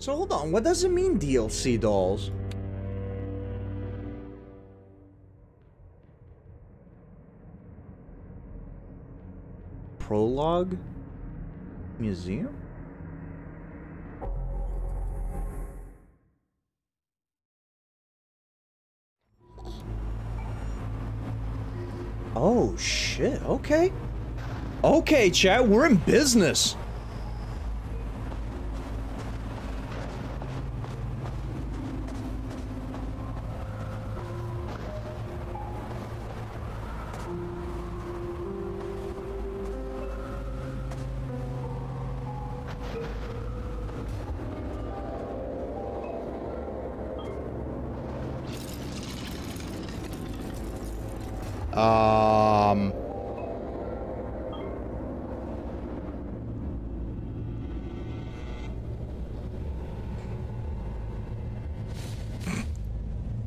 So hold on, what does it mean, DLC dolls? Prologue? Museum? Oh shit, okay. Okay, chat, we're in business.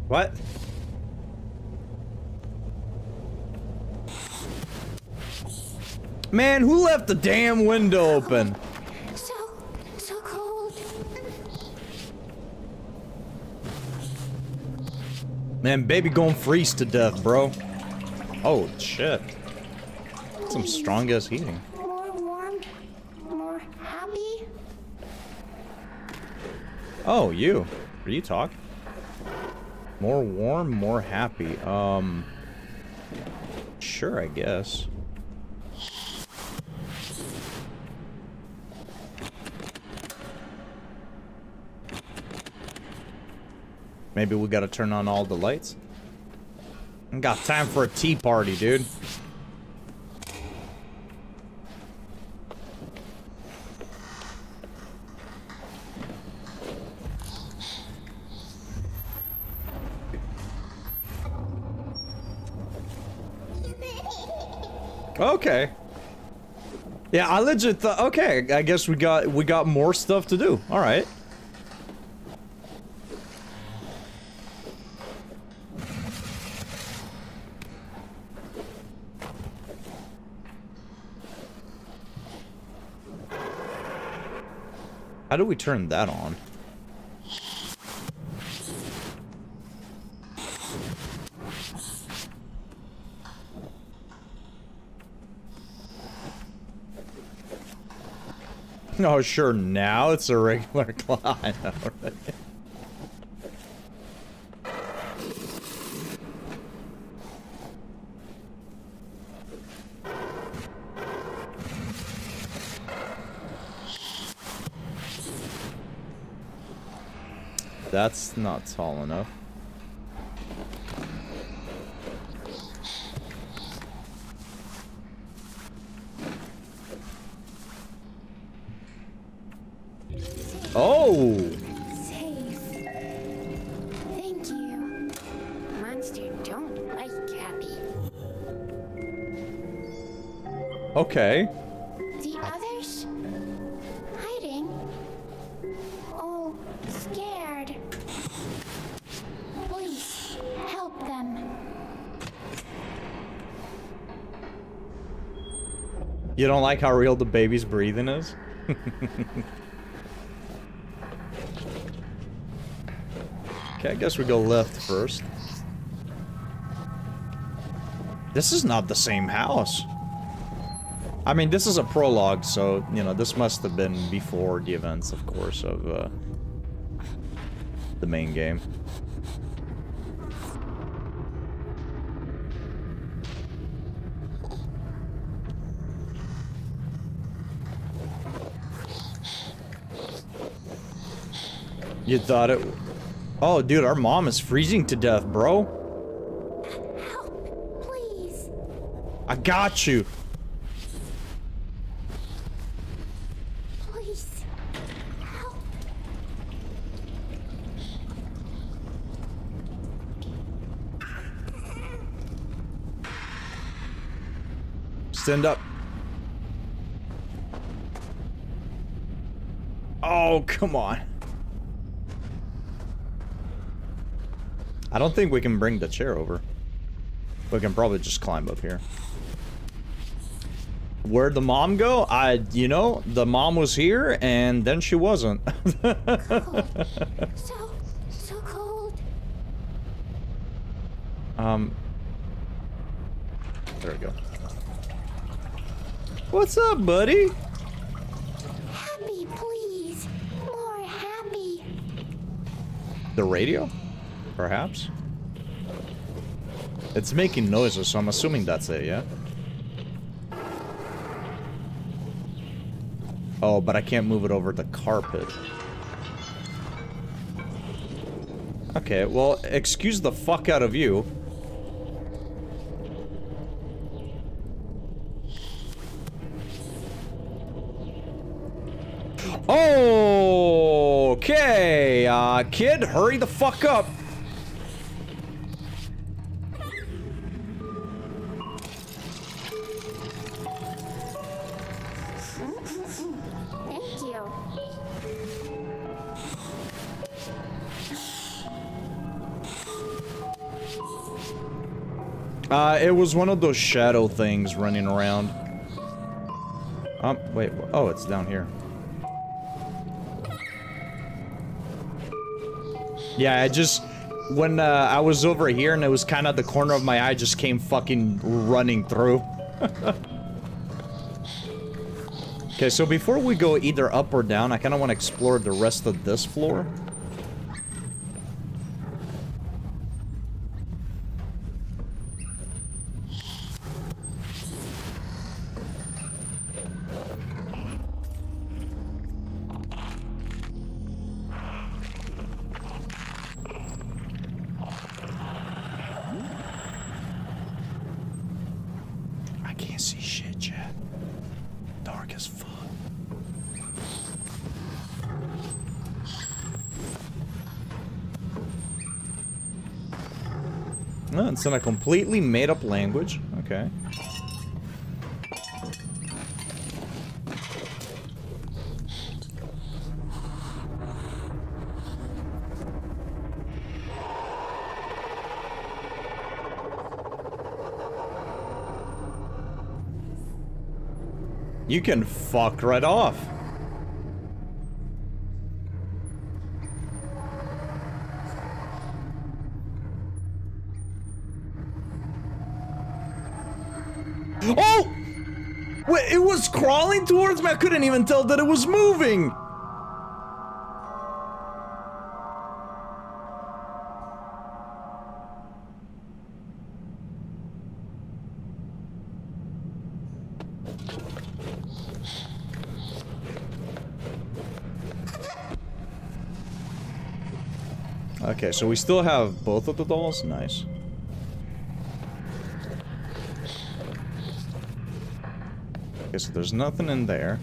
What? Man, who left the damn window open? So cold. Man, baby gonna freeze to death, bro. Oh shit. That's some strong ass heating. More warm, more happy. Oh, you. Are you talking? More warm, more happy. Sure, I guess. Maybe we gotta turn on all the lights. I got time for a tea party, dude. Okay. Yeah, I legit thought, okay, I guess we got more stuff to do. All right. How do we turn that on? Oh, sure, now it's a regular climb. That's not tall enough. Oh! Safe. Thank you. Monster don't like happy. Okay. The others hiding. All scared. Please help them. You don't like how real the baby's breathing is? Okay, I guess we go left first. This is not the same house. I mean, this is a prologue, so, you know, this must have been before the events, of course, of the main game. You thought it... Oh, dude, our mom is freezing to death, bro. Help, please. I got you. Please. Help. Stand up. Oh, come on. I don't think we can bring the chair over. We can probably just climb up here. Where'd the mom go? You know, the mom was here and then she wasn't. Cold. So cold. There we go. What's up, buddy? Happy, please. More happy. The radio? Perhaps? It's making noises, so I'm assuming that's it, yeah? Oh, but I can't move it over the carpet. Okay, well, excuse the fuck out of you. Okay, kid, hurry the fuck up. It was one of those shadow things running around. Wait. Oh, it's down here. Yeah, I just... When I was over here and it was kind of the corner of my eye, just came fucking running through. Okay, so before we go either up or down, I kind of want to explore the rest of this floor. It's in a completely made-up language. Okay. You can fuck right off. Crawling towards me, I couldn't even tell that it was moving. Okay, so we still have both of the dolls. Nice. Okay, so there's nothing in there.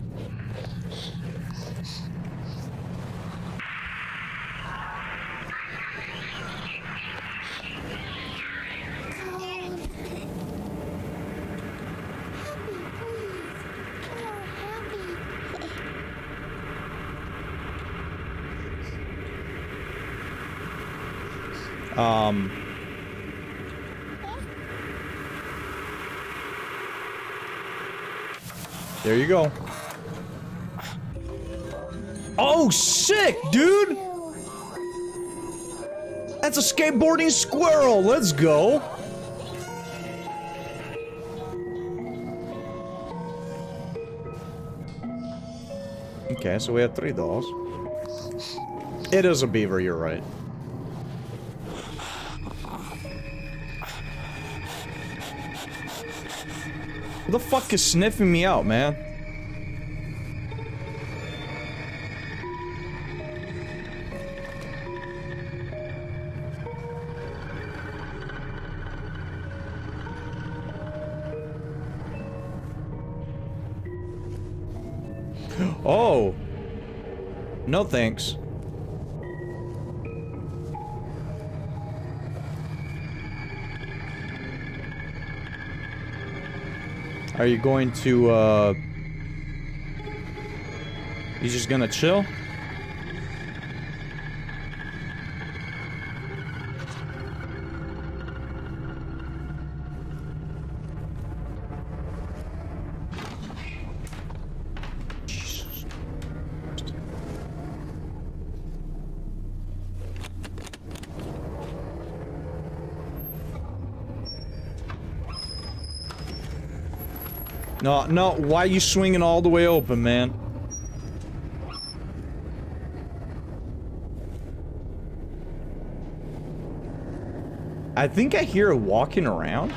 There you go. Oh, sick, dude! That's a skateboarding squirrel. Let's go. Okay, so we have 3 dolls. It is a beaver, you're right. Who the fuck is sniffing me out, man? Oh! No thanks. Are you going to, you just gonna chill? No, no, why are you swinging all the way open, man? I think I hear her walking around.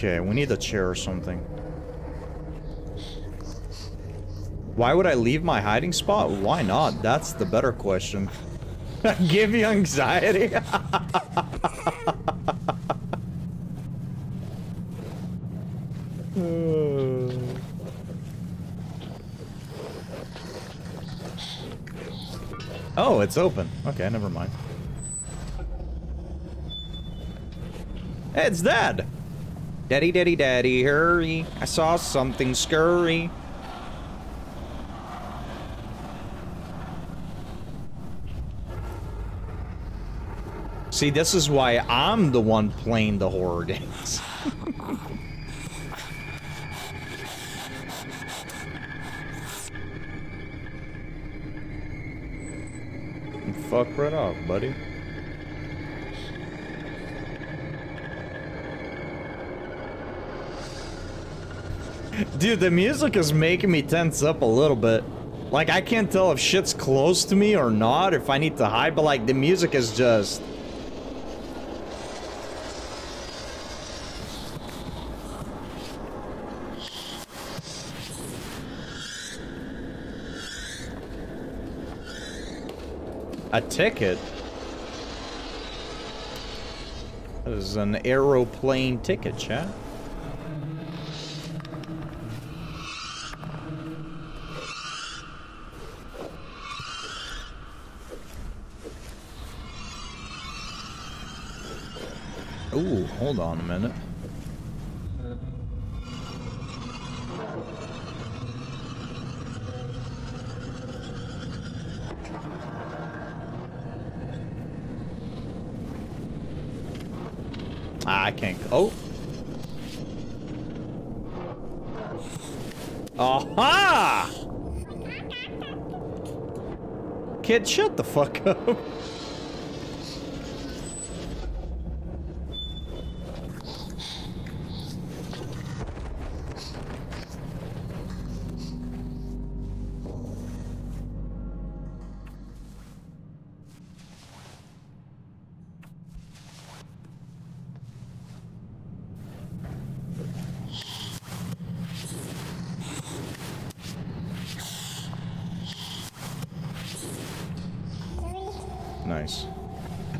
Okay, we need a chair or something. Why would I leave my hiding spot? Why not? That's the better question. Give me anxiety. Oh, it's open. Okay, never mind. Hey, it's Dad. Daddy, daddy, daddy, hurry. I saw something scurry. See, this is why I'm the one playing the horror games. Fuck right off, buddy. Dude, the music is making me tense up a little bit. Like, I can't tell if shit's close to me or not, if I need to hide, but like, the music is just... A ticket? That is an aeroplane ticket, chat. Ooh, hold on a minute. I can't. Oh. Aha! Kid, shut the fuck up.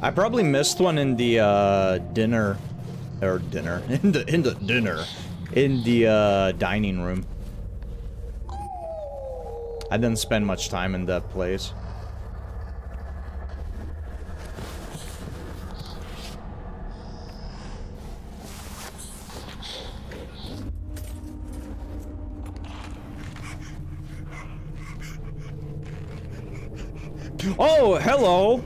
I probably missed one in the dining room. I didn't spend much time in that place. Oh, hello.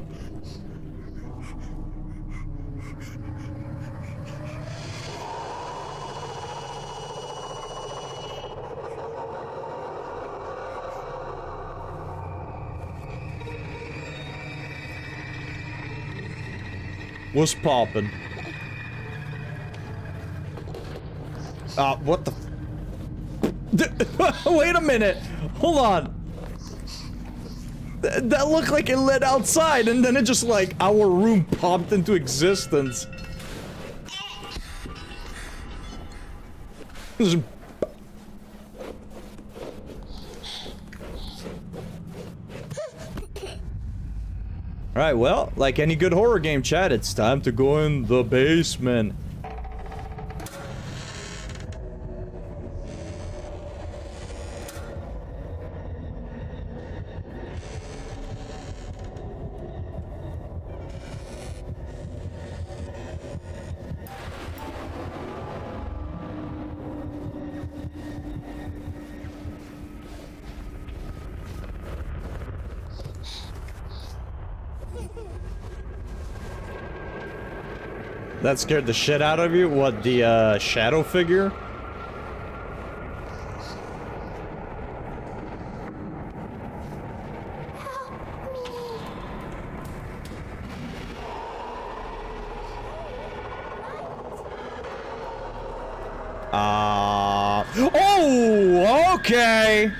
What's poppin'? What the f- Wait a minute! Hold on! That looked like it lit outside, and then it just, like, our room popped into existence. Alright, well, like any good horror game, chat, it's time to go in the basement. That scared the shit out of you? What, the shadow figure? Oh, okay.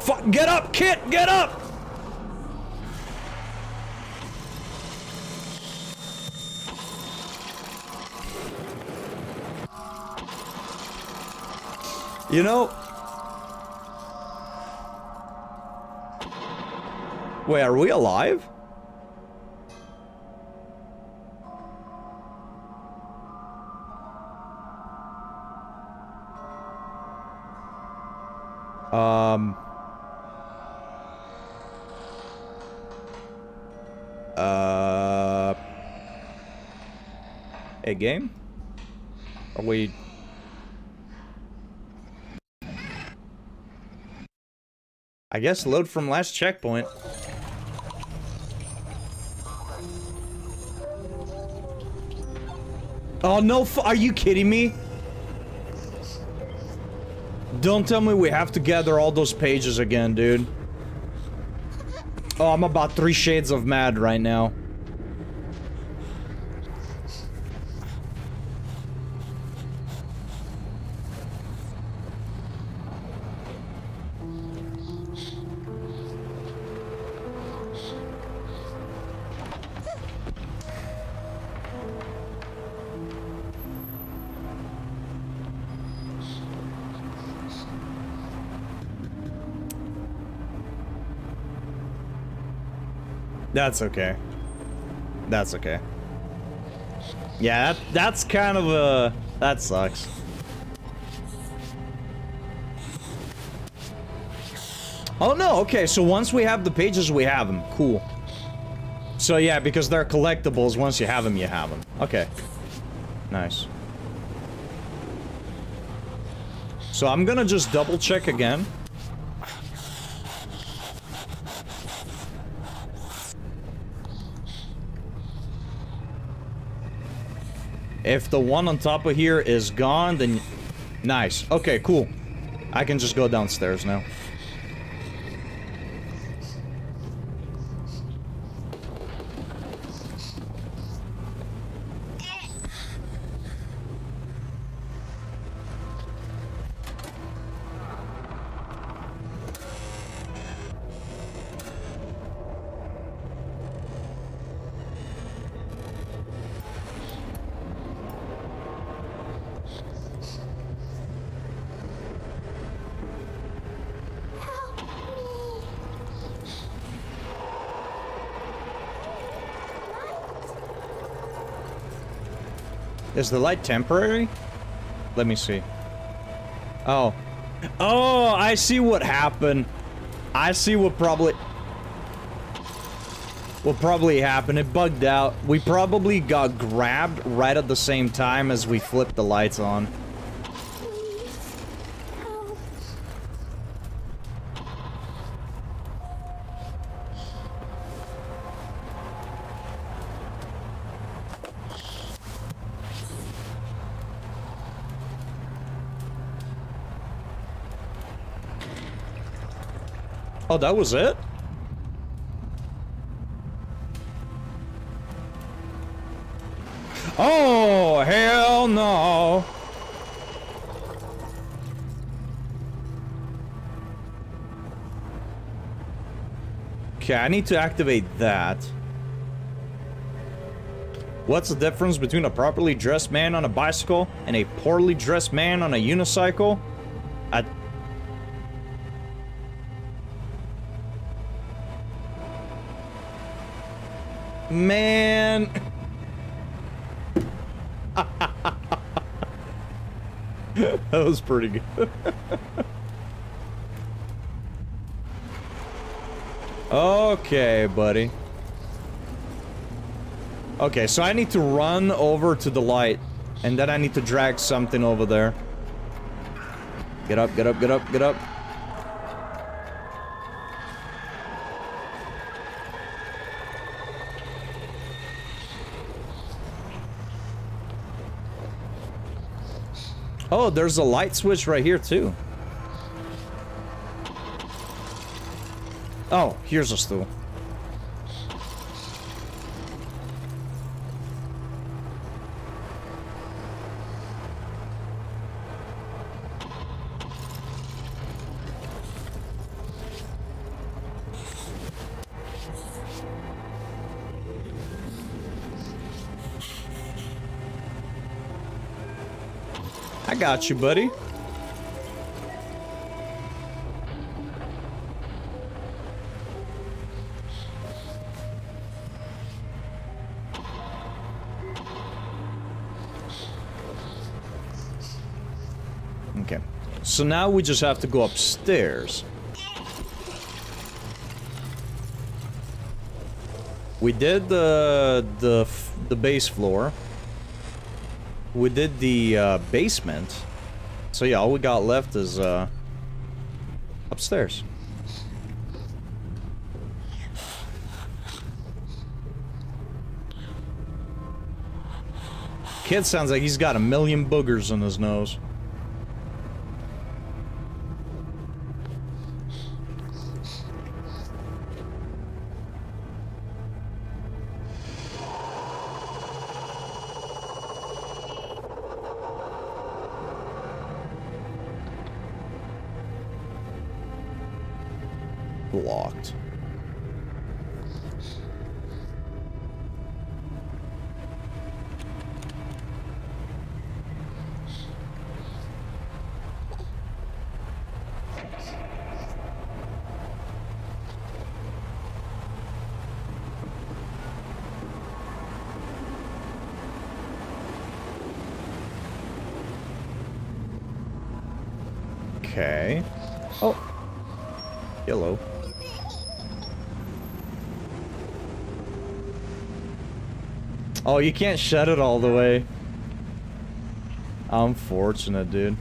Fuck, get up, Kit, get up. You know. Wait, are we alive? A game? Are we... I guess load from last checkpoint. Oh no, are you kidding me? Don't tell me we have to gather all those pages again, dude. Oh, I'm about 3 shades of mad right now. That's okay. That's okay. Yeah, that's kind of a... That sucks. Oh no, okay, so once we have the pages, we have them. Cool. So yeah, because they're collectibles, once you have them, you have them. Okay. Nice. So I'm gonna just double check again. If the one on top of here is gone, then... Nice. Okay, cool. I can just go downstairs now. Is the light temporary? Let me see. Oh. Oh, I see what happened. I see what probably... What probably happened. It bugged out. We probably got grabbed right at the same time as we flipped the lights on. Oh, that was it? Oh, hell no. Okay, I need to activate that. What's the difference between a properly dressed man on a bicycle and a poorly dressed man on a unicycle? Man. That was pretty good. Okay, buddy. Okay, so I need to run over to the light, and then I need to drag something over there. Get up, get up, get up, get up. Oh, there's a light switch right here too. Oh, here's a stool. I got you, buddy. Okay. So now we just have to go upstairs. We did the base floor. We did the basement, so yeah, all we got left is upstairs. Kid sounds like he's got a million boogers in his nose. Locked. Okay. Oh. Hello. Oh, you can't shut it all the way. Unfortunate, dude.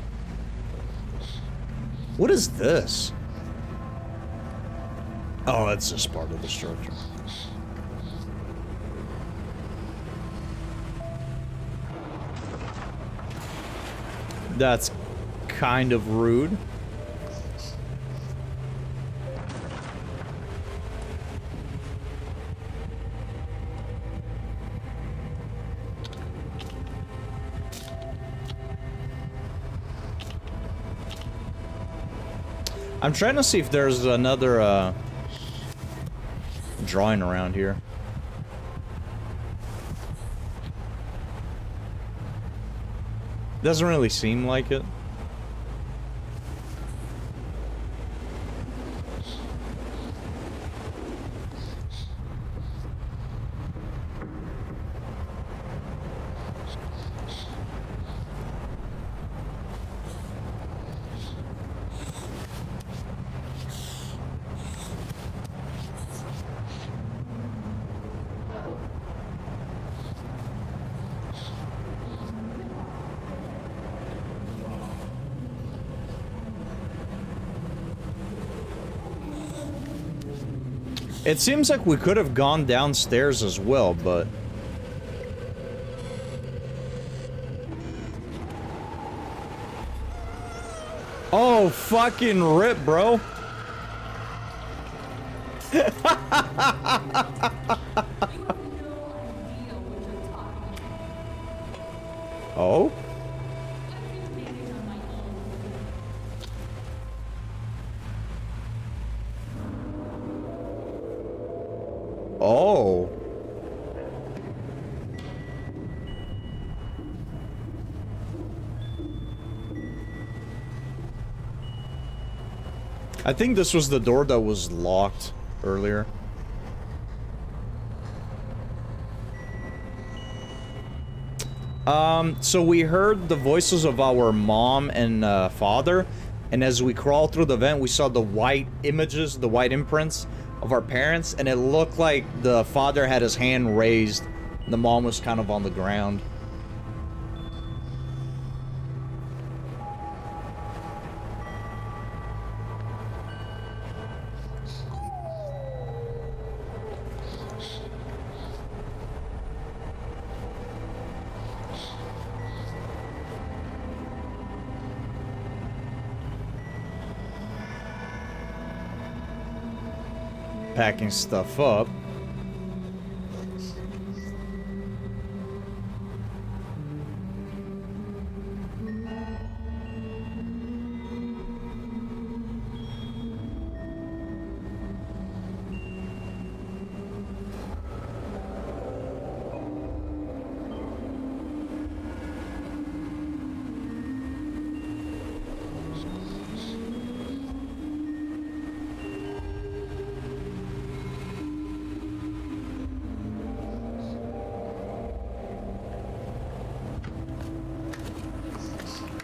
What is this? Oh, that's just part of the structure. That's kind of rude. I'm trying to see if there's another drawing around here. Doesn't really seem like it. It seems like we could have gone downstairs as well, but... Oh, fucking rip, bro. Oh? Oh. I think this was the door that was locked earlier. So we heard the voices of our mom and father, and as we crawled through the vent, we saw the white images, the white imprints of our parents, and it looked like the father had his hand raised and the mom was kind of on the ground. packing stuff up.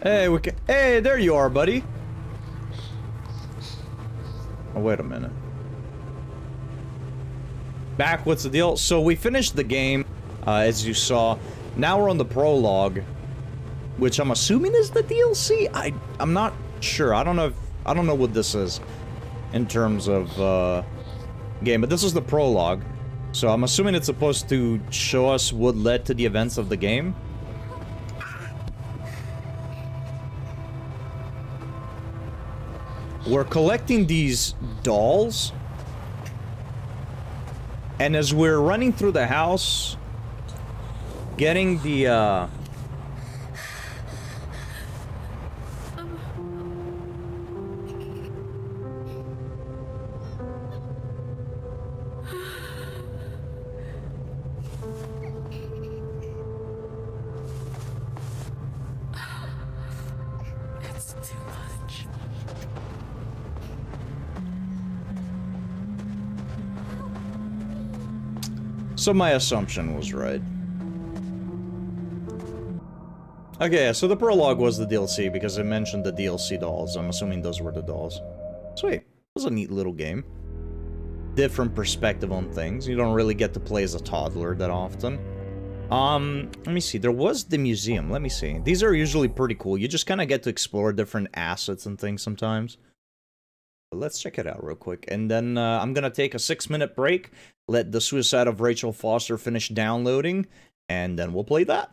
Hey, we can. Hey, there you are, buddy. Oh, wait a minute. Back. What's the deal? So we finished the game, as you saw. Now we're on the prologue, which I'm assuming is the DLC. I'm not sure. I don't know. I don't know what this is in terms of game, but this is the prologue. So I'm assuming it's supposed to show us what led to the events of the game. We're collecting these dolls, and as we're running through the house, getting the, so my assumption was right. Okay, so the prologue was the DLC because it mentioned the DLC dolls. I'm assuming those were the dolls. Sweet. It was a neat little game. Different perspective on things. You don't really get to play as a toddler that often. Let me see. There was the museum. Let me see. These are usually pretty cool. You just kind of get to explore different assets and things sometimes. But let's check it out real quick. And then I'm going to take a 6-minute break. Let The Suicide of Rachel Foster finish downloading, and then we'll play that.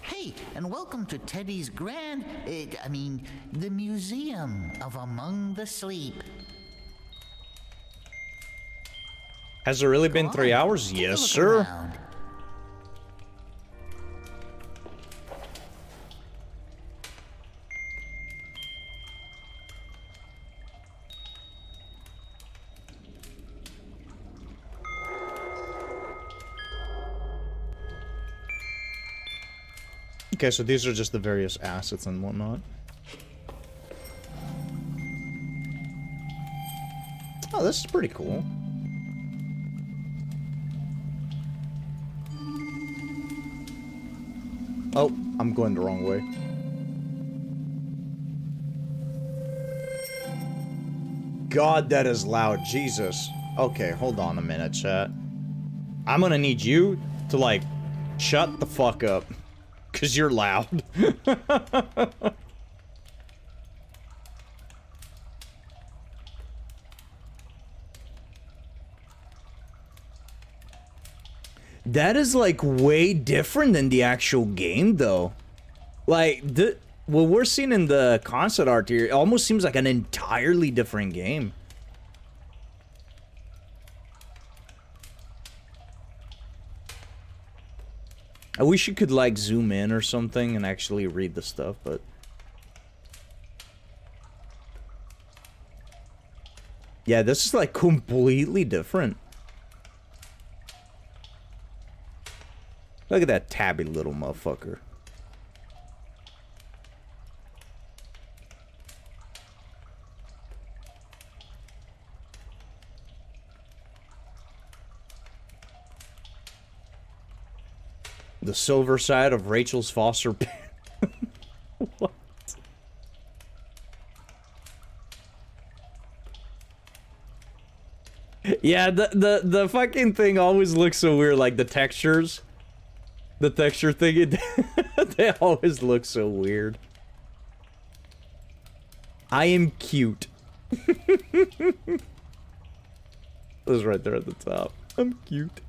Hey, and welcome to Teddy's Grand, I mean, the Museum of Among the Sleep. Has it really been 3 hours? Yes, sir. Around. Okay, so these are just the various assets and whatnot. Oh, this is pretty cool. Oh, I'm going the wrong way. God, that is loud. Jesus. Okay, hold on a minute, chat. I'm gonna need you to, like, shut the fuck up. 'Cause you're loud. That is like way different than the actual game though. Like what we're seeing in the concept art here, it almost seems like an entirely different game. I wish you could, like, zoom in or something and actually read the stuff, but... yeah, this is, like, completely different. Look at that tabby little motherfucker. The silver side of Rachel's Foster pen. What? Yeah, the fucking thing always looks so weird, like the textures. The texture thing, they always look so weird. I am cute. It was right there at the top. I'm cute.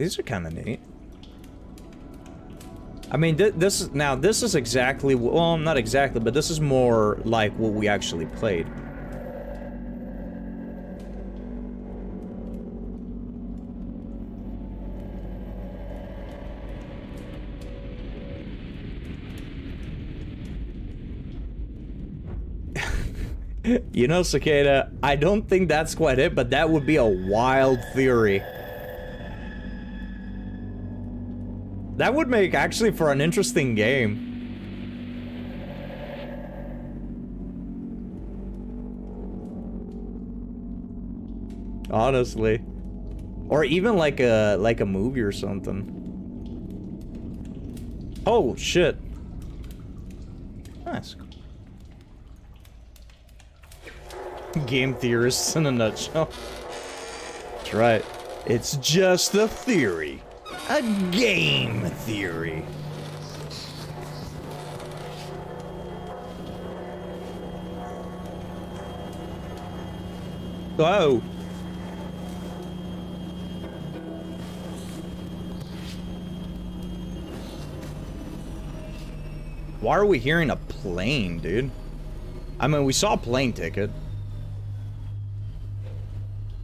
These are kind of neat. I mean, this is exactly, well, not exactly, but this is more like what we actually played. You know, Cicada, I don't think that's quite it, but that would be a wild theory. That would make, actually, for an interesting game. Honestly. Or even like a movie or something. Oh, shit. That's cool. Game theorists in a nutshell. That's right. It's just a theory. A game theory. Oh. Why are we hearing a plane, dude? I mean, we saw a plane ticket.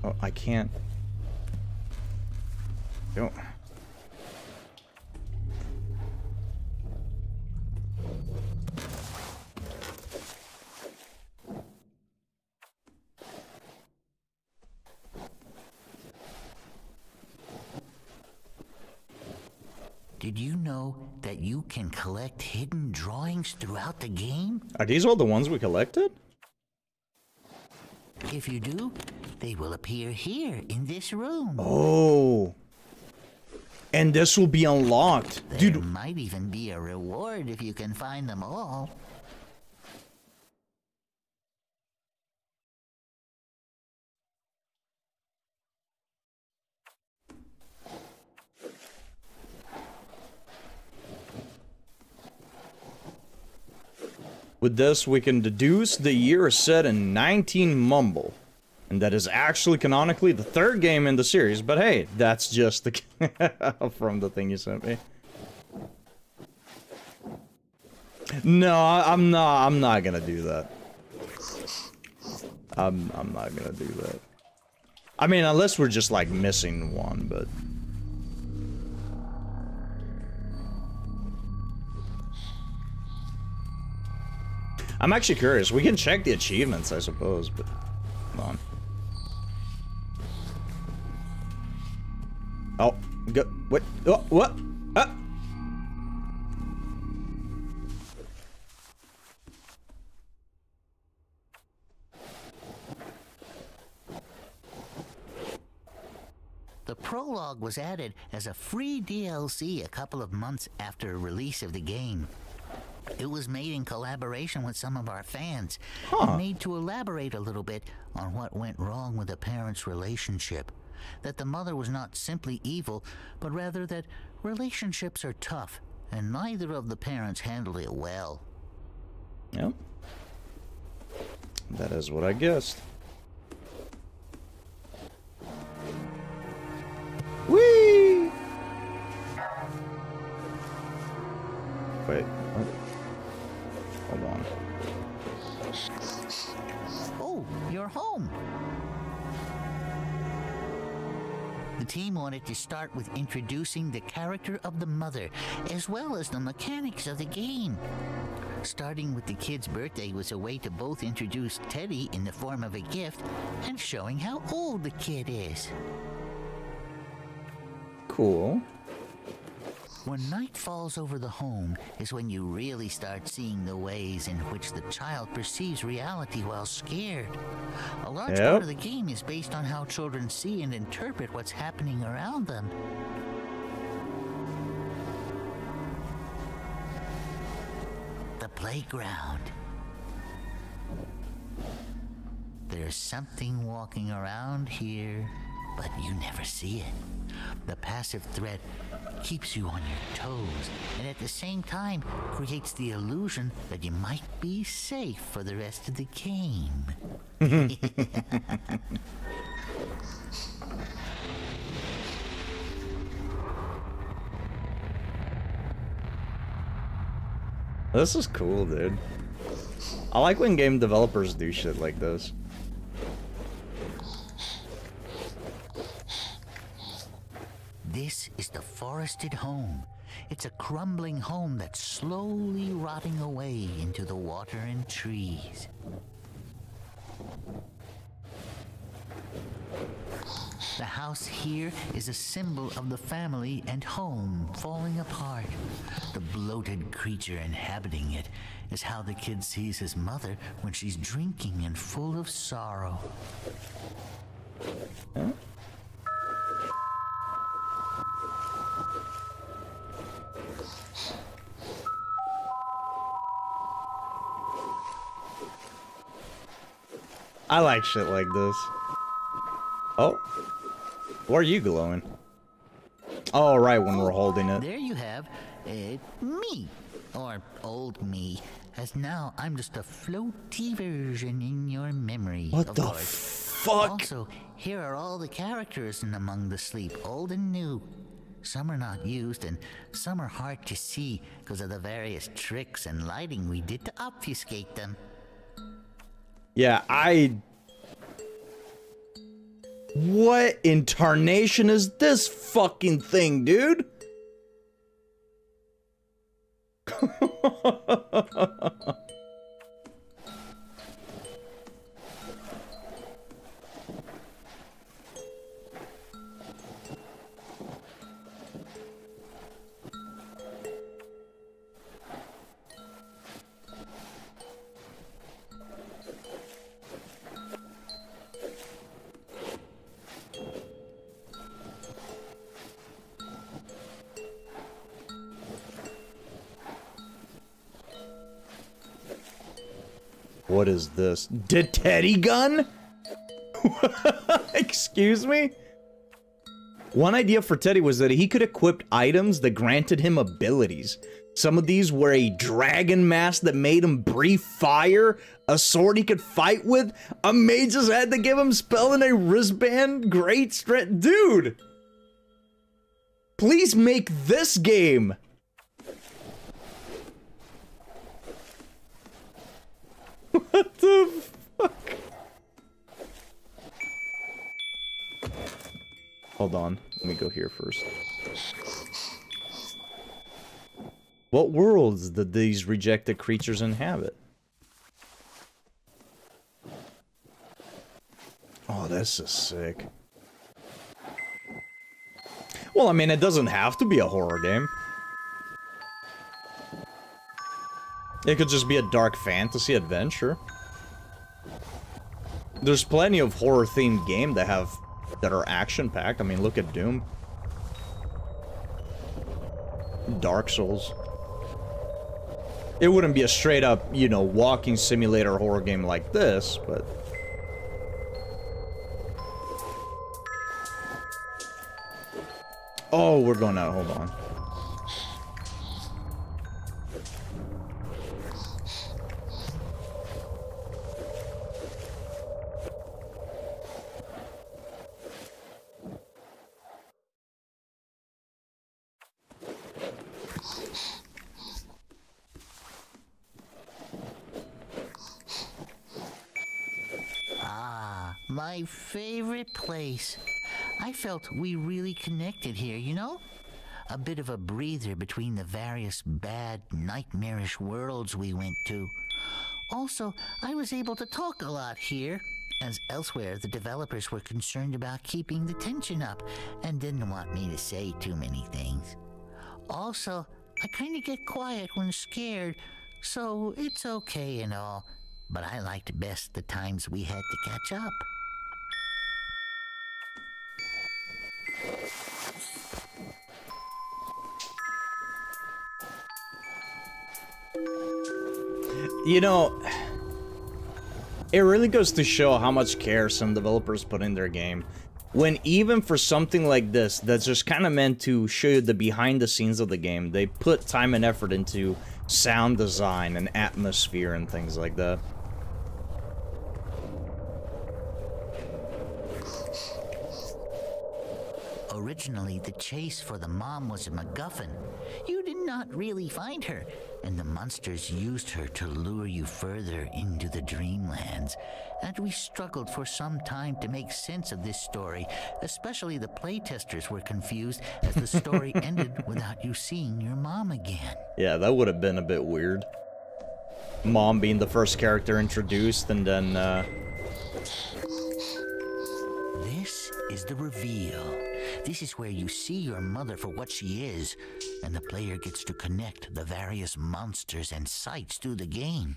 Oh, I can't. Don't. Did you know that you can collect hidden drawings throughout the game? Are these all the ones we collected? If you do, they will appear here in this room. Oh. And this will be unlocked. Dude. There might even be a reward if you can find them all. With this, we can deduce the year set in 19 Mumble. And that is actually canonically the third game in the series, but hey, that's just the from the thing you sent me. No, I'm not gonna do that. I'm not gonna do that. I mean, unless we're just like missing one, but. I'm actually curious. We can check the achievements, I suppose, but hold on. Oh, go, what? Oh, what? Ah. The prologue was added as a free DLC a couple of months after release of the game. It was made in collaboration with some of our fans, and made to elaborate a little bit on what went wrong with the parents' relationship. That the mother was not simply evil, but rather that relationships are tough, and neither of the parents handled it well. Yep. That is what I guessed. Whee! Wait, what? Hold on. Oh, you're home. The team wanted to start with introducing the character of the mother, as well as the mechanics of the game. Starting with the kid's birthday was a way to both introduce Teddy in the form of a gift and showing how old the kid is. Cool. When night falls over the home is when you really start seeing the ways in which the child perceives reality while scared. A large part of the game is based on how children see and interpret what's happening around them. The playground. There's something walking around here, but you never see it. The passive threat keeps you on your toes, and at the same time creates the illusion that you might be safe for the rest of the game. This is cool, dude. I like when game developers do shit like this. This is the forested home. It's a crumbling home that's slowly rotting away into the water and trees. The house here is a symbol of the family and home falling apart. The bloated creature inhabiting it is how the kid sees his mother when she's drinking and full of sorrow. Huh? I like shit like this. Oh, where are you glowing? Oh, right when we're holding it. There you have me, or old me, as now I'm just a floaty version in your memory. What the fuck? Also, here are all the characters in Among the Sleep, old and new. Some are not used, and some are hard to see because of the various tricks and lighting we did to obfuscate them. Yeah, what in tarnation is this fucking thing, dude? What is this? The Teddy gun? Excuse me? One idea for Teddy was that he could equip items that granted him abilities. Some of these were a dragon mask that made him breathe fire, a sword he could fight with, a mage's head that gave him spell, and a wristband, great strength. Dude! Please make this game! What the fuck? Hold on, let me go here first. What worlds did these rejected creatures inhabit? Oh, that's just sick. Well, I mean, it doesn't have to be a horror game. It could just be a dark fantasy adventure. There's plenty of horror-themed games that are action-packed. I mean, look at Doom. Dark Souls. It wouldn't be a straight-up, you know, walking simulator horror game like this, but... Oh, we're going out. Hold on. My favorite place. I felt we really connected here, you know? A bit of a breather between the various bad, nightmarish worlds we went to. Also, I was able to talk a lot here. As elsewhere, the developers were concerned about keeping the tension up and didn't want me to say too many things. Also, I kind of get quiet when scared, so it's okay and all. But I liked best the times we had to catch up. You know, it really goes to show how much care some developers put in their game. When even for something like this, that's just kind of meant to show you the behind the scenes of the game, they put time and effort into sound design and atmosphere and things like that. Originally, the chase for the mom was a MacGuffin. You didn't not really find her, and the monsters used her to lure you further into the dreamlands. And we struggled for some time to make sense of this story, especially the playtesters were confused as the story ended without you seeing your mom again. Yeah, that would have been a bit weird. Mom being the first character introduced, and then, This is the reveal. This is where you see your mother for what she is, and the player gets to connect the various monsters and sights through the game.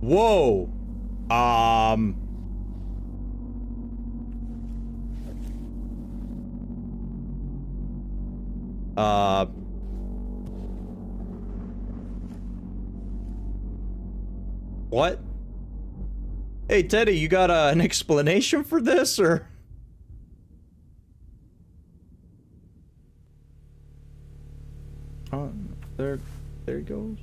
Whoa! What? Hey, Teddy, you got an explanation for this, or? Oh, there it goes.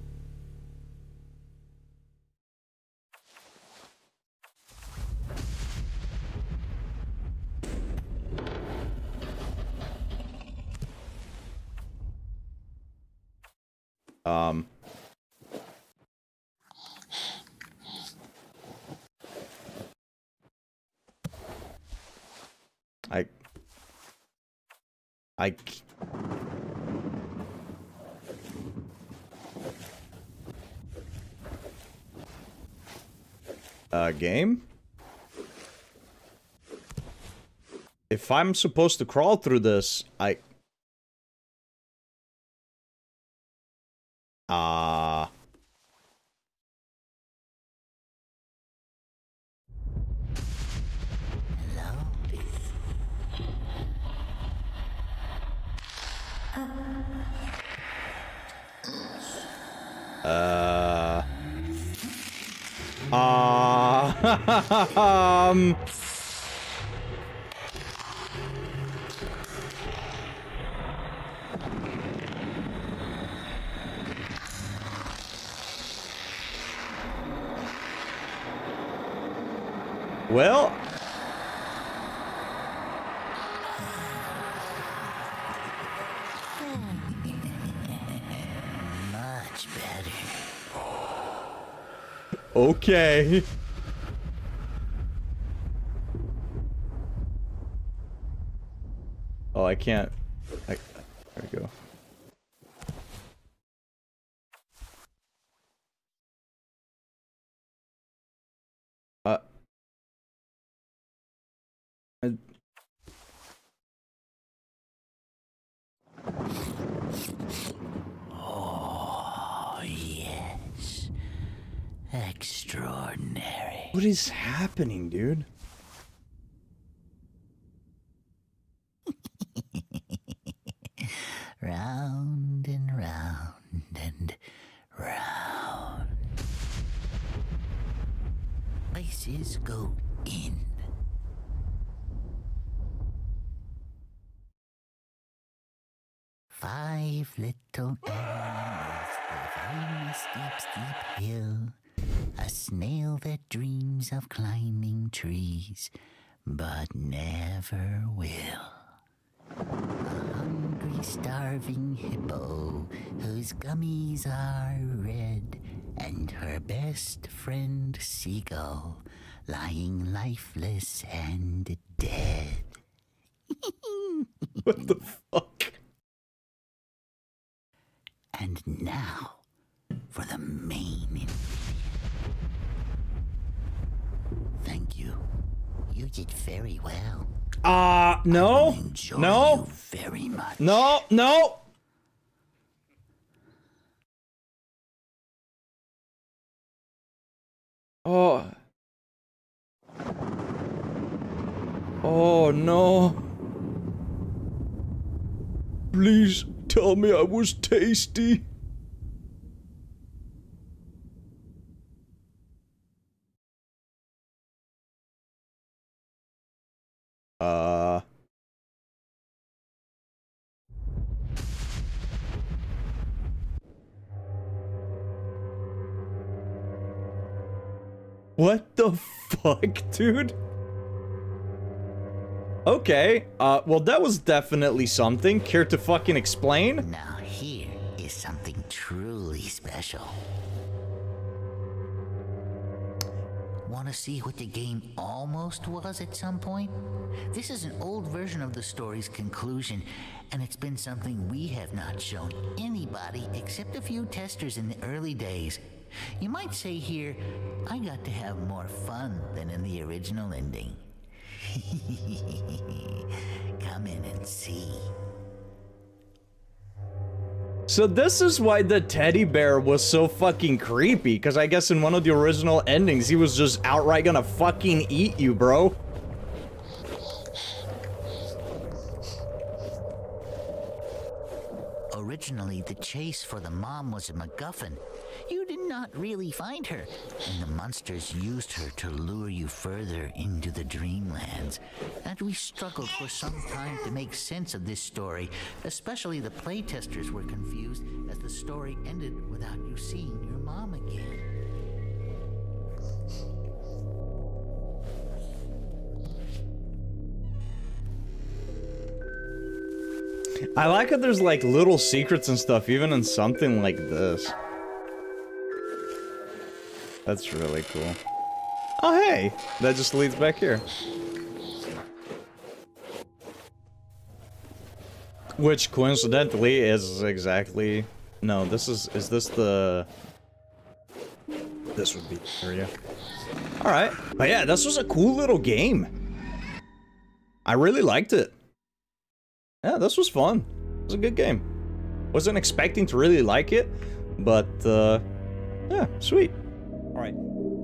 Game? If I'm supposed to crawl through this, Well, much better. Okay. Oh, I can't. There we go. Oh, yes. Extraordinary. What is happening, dude? Round and round and round. Places go in. Five little animals climbing a steep hill. A snail that dreams of climbing trees, but never will. A hungry, starving hippo, whose gummies are red, and her best friend seagull, lying lifeless and dead. What the fuck? And now, for the main ingredient. Thank you. You did very well. No. I enjoy you very much. No, no. Oh. Oh, no. Please. Tell me I was tasty. What the fuck, dude? Okay, well that was definitely something. Care to fucking explain? Now here is something truly special. Want to see what the game almost was at some point? This is an old version of the story's conclusion, and it's been something we have not shown anybody except a few testers in the early days. You might say here, I got to have more fun than in the original ending. Come in and see. So this is why the teddy bear was so fucking creepy, because I guess in one of the original endings, he was just outright gonna fucking eat you, bro. Originally, the chase for the mom was a MacGuffin. You did not really find her, and the monsters used her to lure you further into the dreamlands. And we struggled for some time to make sense of this story, especially the playtesters were confused as the story ended without you seeing your mom again. I like how there's like little secrets and stuff, even in something like this. That's really cool. Oh, hey! That just leads back here. Which, coincidentally, is exactly... No, this is this the... This would be the area. Alright. But yeah, this was a cool little game. I really liked it. Yeah, this was fun. It was a good game. Wasn't expecting to really like it, but, yeah, sweet. All right.